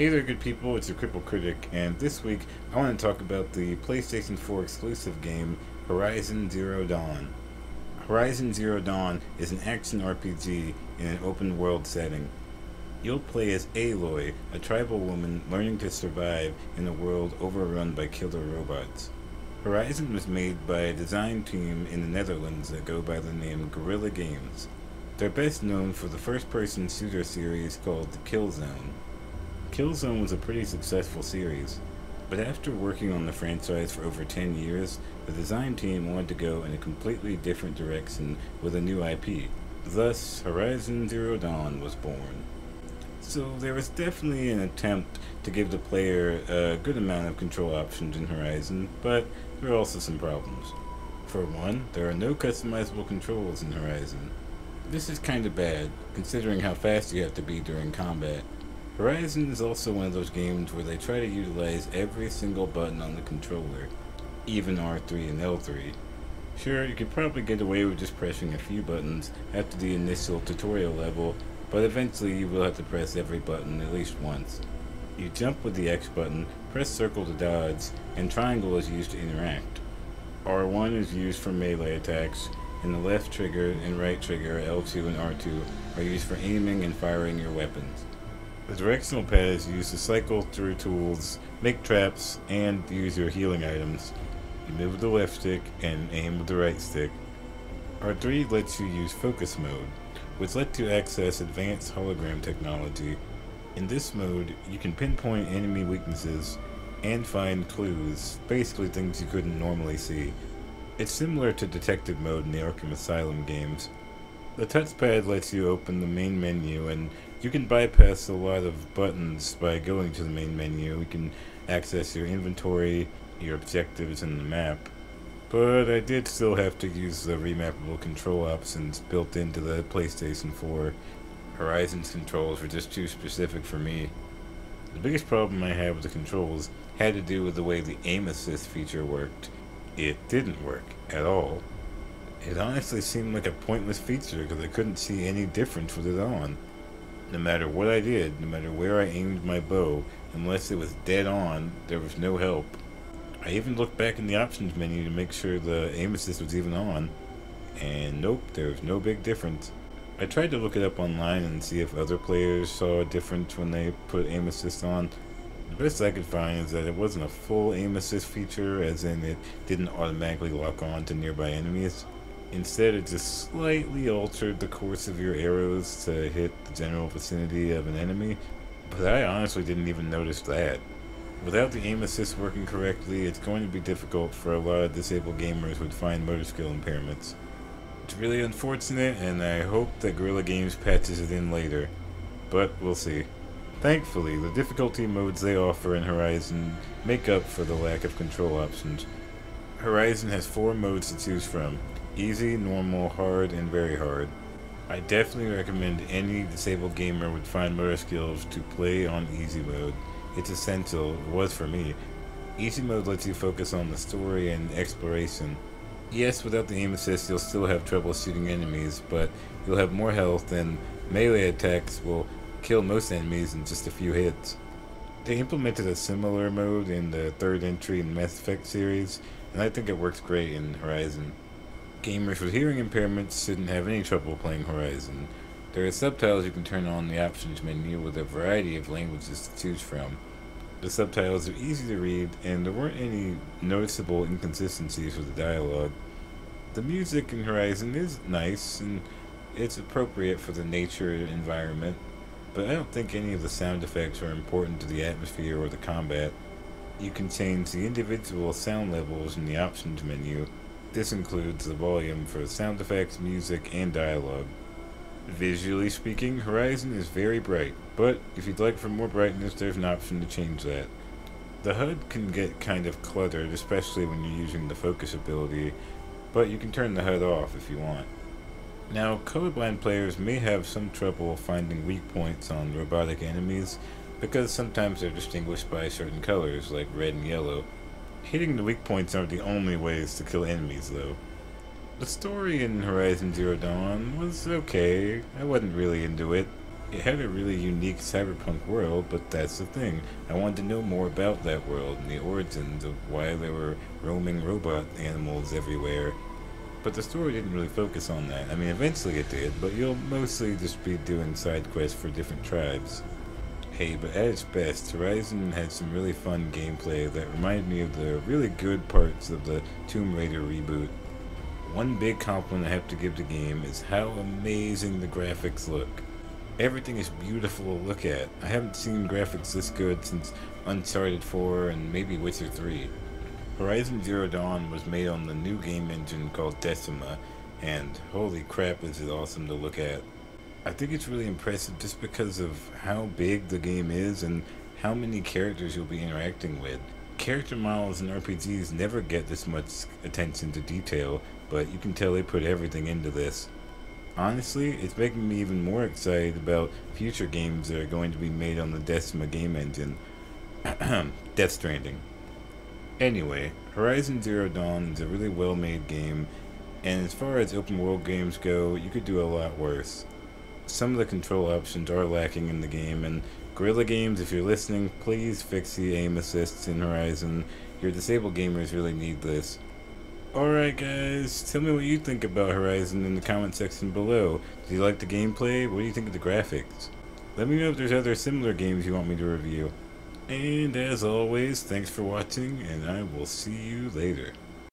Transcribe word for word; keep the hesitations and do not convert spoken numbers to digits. Hey there, good people, it's your Cripple Critic, and this week I want to talk about the PlayStation four exclusive game Horizon Zero Dawn. Horizon Zero Dawn is an action R P G in an open world setting. You'll play as Aloy, a tribal woman learning to survive in a world overrun by killer robots. Horizon was made by a design team in the Netherlands that go by the name Guerrilla Games. They're best known for the first-person shooter series called the Killzone. Killzone was a pretty successful series, but after working on the franchise for over ten years, the design team wanted to go in a completely different direction with a new I P. Thus, Horizon Zero Dawn was born. So there was definitely an attempt to give the player a good amount of control options in Horizon, but there are also some problems. For one, there are no customizable controls in Horizon. This is kinda bad, considering how fast you have to be during combat. Horizon is also one of those games where they try to utilize every single button on the controller, even R three and L three. Sure, you could probably get away with just pressing a few buttons after the initial tutorial level, but eventually you will have to press every button at least once. You jump with the X button, press circle to dodge, and triangle is used to interact. R one is used for melee attacks, and the left trigger and right trigger, L two and R two, are used for aiming and firing your weapons. The directional pad is used to cycle through tools, make traps, and use your healing items. You move with the left stick and aim with the right stick. R three lets you use focus mode, which lets you access advanced hologram technology. In this mode, you can pinpoint enemy weaknesses and find clues, basically things you couldn't normally see. It's similar to detective mode in the Arkham Asylum games. The touchpad lets you open the main menu, and you can bypass a lot of buttons by going to the main menu. You can access your inventory, your objectives, and the map. But I did still have to use the remappable control options built into the PlayStation four. Horizon's controls were just too specific for me. The biggest problem I had with the controls had to do with the way the aim assist feature worked. It didn't work at all. It honestly seemed like a pointless feature because I couldn't see any difference with it on. No matter what I did, no matter where I aimed my bow, unless it was dead on, there was no help. I even looked back in the options menu to make sure the aim assist was even on, and nope, there was no big difference. I tried to look it up online and see if other players saw a difference when they put aim assist on. The best I could find is that it wasn't a full aim assist feature, as in it didn't automatically lock on to nearby enemies. Instead, it just slightly altered the course of your arrows to hit the general vicinity of an enemy, but I honestly didn't even notice that. Without the aim assist working correctly, it's going to be difficult for a lot of disabled gamers with fine motor skill impairments. It's really unfortunate, and I hope that Guerrilla Games patches it in later, but we'll see. Thankfully, the difficulty modes they offer in Horizon make up for the lack of control options. Horizon has four modes to choose from: easy, normal, hard, and very hard. I definitely recommend any disabled gamer with fine motor skills to play on easy mode. It's essential, it was for me. Easy mode lets you focus on the story and exploration. Yes, without the aim assist you'll still have trouble shooting enemies, but you'll have more health and melee attacks will kill most enemies in just a few hits. They implemented a similar mode in the third entry in Mass Effect series, and I think it works great in Horizon. Gamers with hearing impairments shouldn't have any trouble playing Horizon. There are subtitles you can turn on in the options menu with a variety of languages to choose from. The subtitles are easy to read, and there weren't any noticeable inconsistencies with the dialogue. The music in Horizon is nice, and it's appropriate for the nature and environment, but I don't think any of the sound effects are important to the atmosphere or the combat. You can change the individual sound levels in the options menu. This includes the volume for sound effects, music, and dialogue. Visually speaking, Horizon is very bright, but if you'd like for more brightness, there's an option to change that. The H U D can get kind of cluttered, especially when you're using the focus ability, but you can turn the H U D off if you want. Now, colorblind players may have some trouble finding weak points on robotic enemies because sometimes they're distinguished by certain colors, like red and yellow. Hitting the weak points aren't the only ways to kill enemies, though. The story in Horizon Zero Dawn was okay. I wasn't really into it. it had a really unique cyberpunk world, but that's the thing. I wanted to know more about that world and the origins of why there were roaming robot animals everywhere. But the story didn't really focus on that. I mean, eventually it did, but you'll mostly just be doing side quests for different tribes. Hey, but at its best, Horizon had some really fun gameplay that reminded me of the really good parts of the Tomb Raider reboot. One big compliment I have to give the game is how amazing the graphics look. Everything is beautiful to look at. I haven't seen graphics this good since Uncharted four and maybe Witcher three. Horizon Zero Dawn was made on the new game engine called Decima, and holy crap is it awesome to look at. I think it's really impressive just because of how big the game is and how many characters you'll be interacting with. Character models in R P Gs never get this much attention to detail, but you can tell they put everything into this. Honestly, it's making me even more excited about future games that are going to be made on the Decima game engine. Death Stranding. Anyway, Horizon Zero Dawn is a really well-made game, and as far as open-world games go, you could do a lot worse. Some of the control options are lacking in the game, and Guerrilla Games, if you're listening, please fix the aim assists in Horizon. Your disabled gamers really need this. Alright guys, tell me what you think about Horizon in the comment section below. Do you like the gameplay? What do you think of the graphics? Let me know if there's other similar games you want me to review. And as always, thanks for watching, and I will see you later.